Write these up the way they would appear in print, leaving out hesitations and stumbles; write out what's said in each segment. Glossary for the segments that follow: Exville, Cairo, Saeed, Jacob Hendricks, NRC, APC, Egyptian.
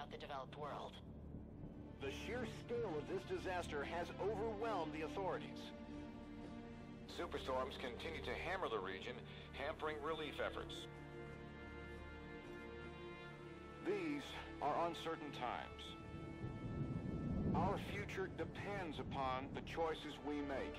throughout the developed world. The sheer scale of this disaster has overwhelmed the authorities. Superstorms continue to hammer the region, hampering relief efforts. These are uncertain times. Our future depends upon the choices we make.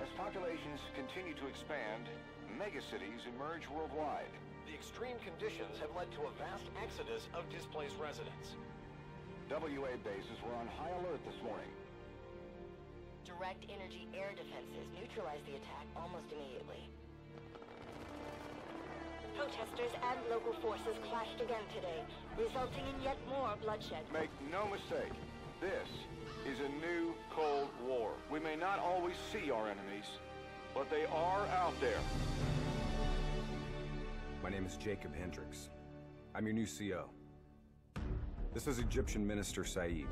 As populations continue to expand, megacities emerge worldwide. The extreme conditions have led to a vast exodus of displaced residents. WA bases were on high alert this morning. Direct energy air defenses neutralized the attack almost immediately. Protesters and local forces clashed again today, resulting in yet more bloodshed. Make no mistake, this is a new Cold War. We may not always see our enemies, but they are out there. My name is Jacob Hendricks. I'm your new CO. This is Egyptian Minister Saeed,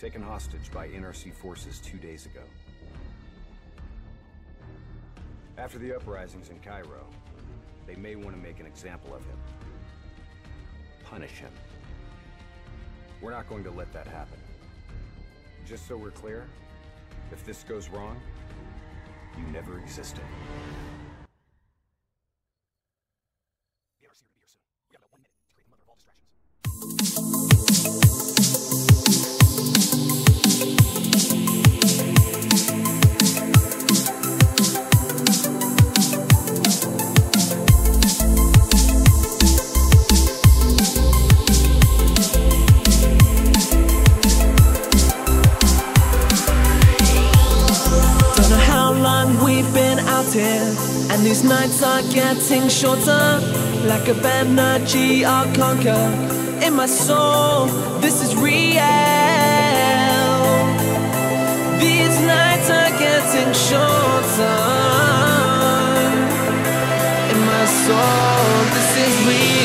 taken hostage by NRC forces 2 days ago. After the uprisings in Cairo, they may want to make an example of him. Punish him. We're not going to let that happen. Just so we're clear, if this goes wrong, you never existed. The NRC will be here soon. We have about 1 minute to create the mother of all distractions. And these nights are getting shorter, lack of energy I'll conquer. In my soul, this is real. These nights are getting shorter. In my soul, this is real.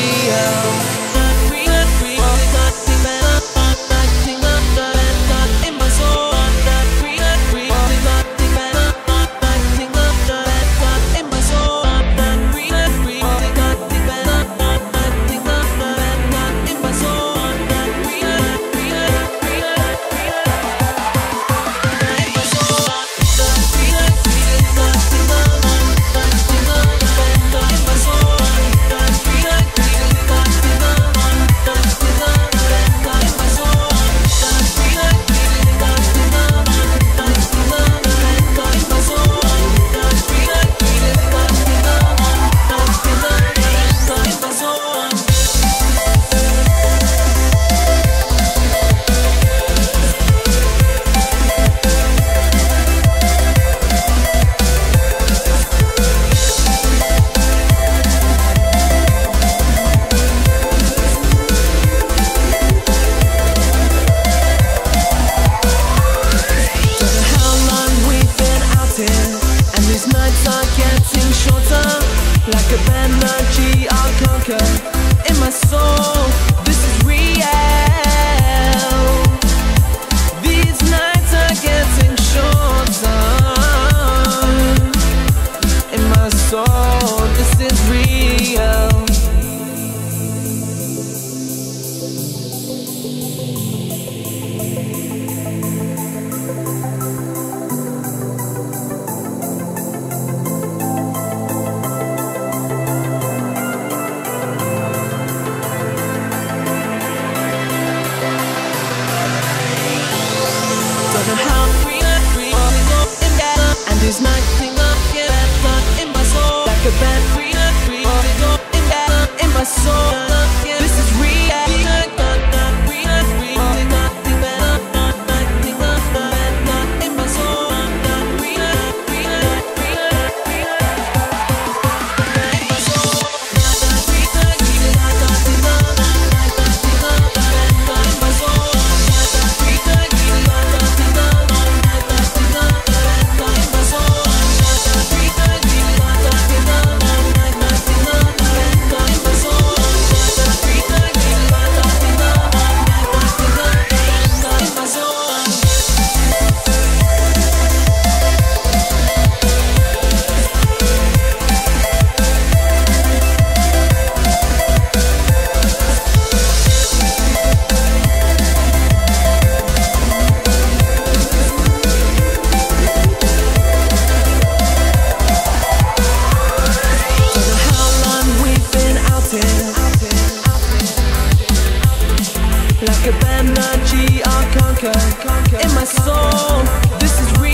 in my soul. This is real.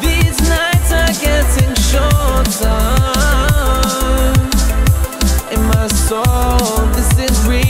These nights are getting shorter. In my soul, this is real.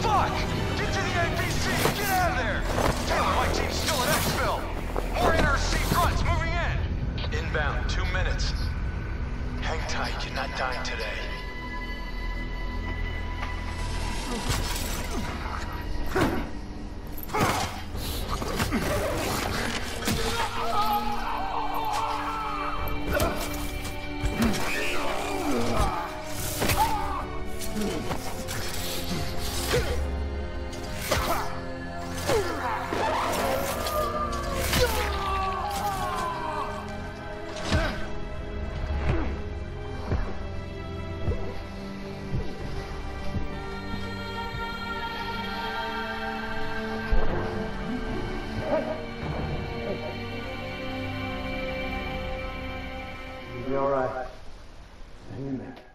Fuck! Get to the APC! Get out of there! Taylor, my team's still in Exville! More NRC fronts moving in! Inbound, 2 minutes. Hang tight, you're not dying today. All right. Hang in there.